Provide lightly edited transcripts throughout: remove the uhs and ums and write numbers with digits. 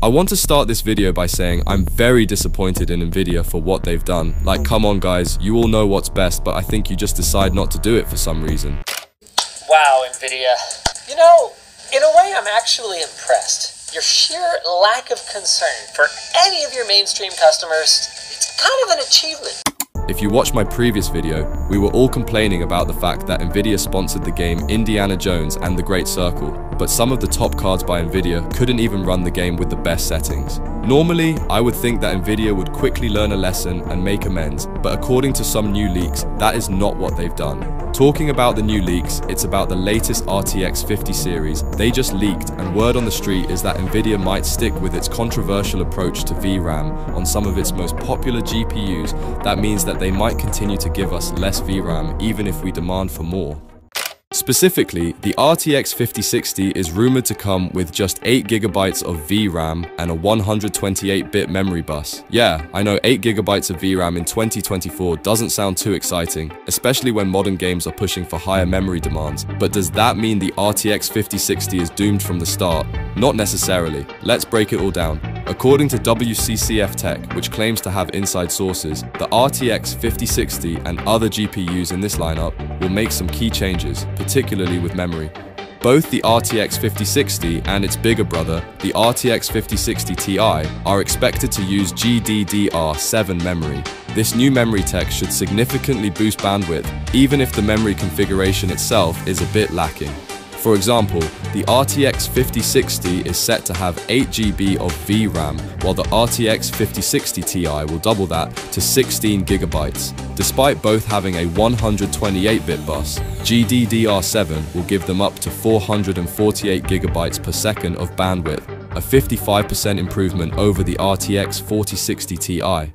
I want to start this video by saying I'm very disappointed in Nvidia for what they've done. Like, come on guys, you all know what's best, but I think you just decide not to do it for some reason. Wow, Nvidia. You know, in a way I'm actually impressed. Your sheer lack of concern for any of your mainstream customers, it's kind of an achievement. If you watched my previous video, we were all complaining about the fact that Nvidia sponsored the game Indiana Jones and the Great Circle, but some of the top cards by Nvidia couldn't even run the game with the best settings. Normally, I would think that Nvidia would quickly learn a lesson and make amends, but according to some new leaks, that is not what they've done. Talking about the new leaks, it's about the latest RTX 50 series. They just leaked, and word on the street is that Nvidia might stick with its controversial approach to VRAM on some of its most popular GPUs. That means that they might continue to give us less VRAM even if we demand for more. Specifically, the RTX 5060 is rumored to come with just 8GB of VRAM and a 128-bit memory bus. Yeah, I know 8GB of VRAM in 2024 doesn't sound too exciting, especially when modern games are pushing for higher memory demands, but does that mean the RTX 5060 is doomed from the start? Not necessarily. Let's break it all down. According to WCCF Tech, which claims to have inside sources, the RTX 5060 and other GPUs in this lineup will make some key changes, particularly with memory. Both the RTX 5060 and its bigger brother, the RTX 5060 Ti, are expected to use GDDR7 memory. This new memory tech should significantly boost bandwidth, even if the memory configuration itself is a bit lacking. For example, the RTX 5060 is set to have 8GB of VRAM, while the RTX 5060 Ti will double that to 16GB. Despite both having a 128-bit bus, GDDR7 will give them up to 448GB per second of bandwidth, a 55% improvement over the RTX 4060 Ti.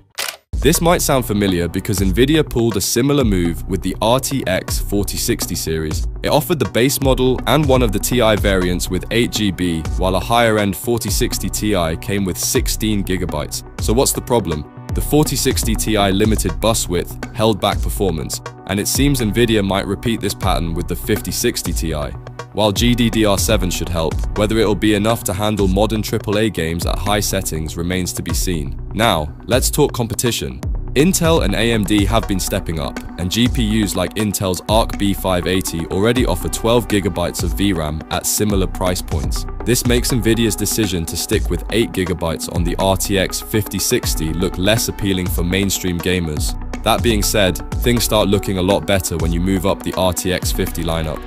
This might sound familiar because Nvidia pulled a similar move with the RTX 4060 series. It offered the base model and one of the Ti variants with 8GB, while a higher-end 4060 Ti came with 16GB. So what's the problem? The 4060 Ti limited bus width held back performance, and it seems Nvidia might repeat this pattern with the 5060 Ti. While GDDR7 should help, whether it'll be enough to handle modern AAA games at high settings remains to be seen. Now, let's talk competition. Intel and AMD have been stepping up, and GPUs like Intel's Arc B580 already offer 12GB of VRAM at similar price points. This makes Nvidia's decision to stick with 8GB on the RTX 5060 look less appealing for mainstream gamers. That being said, things start looking a lot better when you move up the RTX 50 lineup.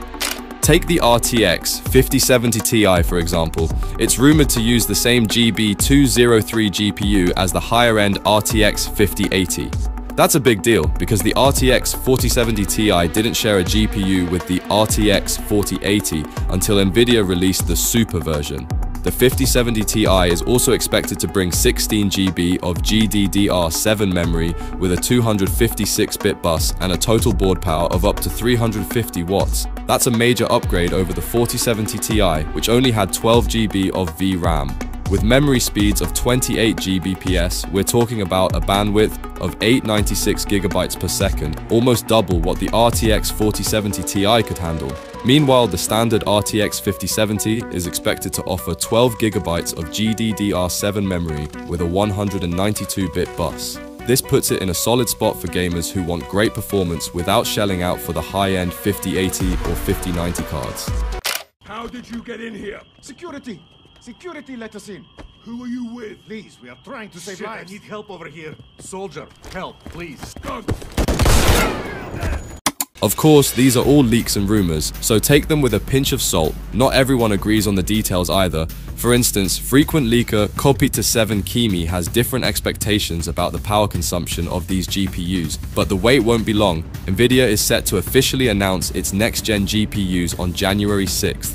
Take the RTX 5070 Ti for example. It's rumored to use the same GB203 GPU as the higher-end RTX 5080. That's a big deal because the RTX 4070 Ti didn't share a GPU with the RTX 4080 until Nvidia released the Super version. The 5070 Ti is also expected to bring 16GB of GDDR7 memory with a 256-bit bus and a total board power of up to 350 watts. That's a major upgrade over the 4070 Ti, which only had 12GB of VRAM. With memory speeds of 28 Gbps, we're talking about a bandwidth of 896GB per second, almost double what the RTX 4070 Ti could handle. Meanwhile, the standard RTX 5070 is expected to offer 12GB of GDDR7 memory with a 192-bit bus. This puts it in a solid spot for gamers who want great performance without shelling out for the high-end 5080 or 5090 cards. How did you get in here? Security! Security let us in. Who are you with? Please, we are trying to save lives. I need help over here. Soldier, help, please. Of course, these are all leaks and rumors, so take them with a pinch of salt. Not everyone agrees on the details either. For instance, frequent leaker Copy to 7 Kimi has different expectations about the power consumption of these GPUs, but the wait won't be long. Nvidia is set to officially announce its next-gen GPUs on January 6th.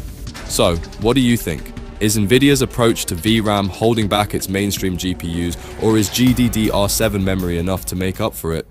So, what do you think? Is Nvidia's approach to VRAM holding back its mainstream GPUs, or is GDDR7 memory enough to make up for it?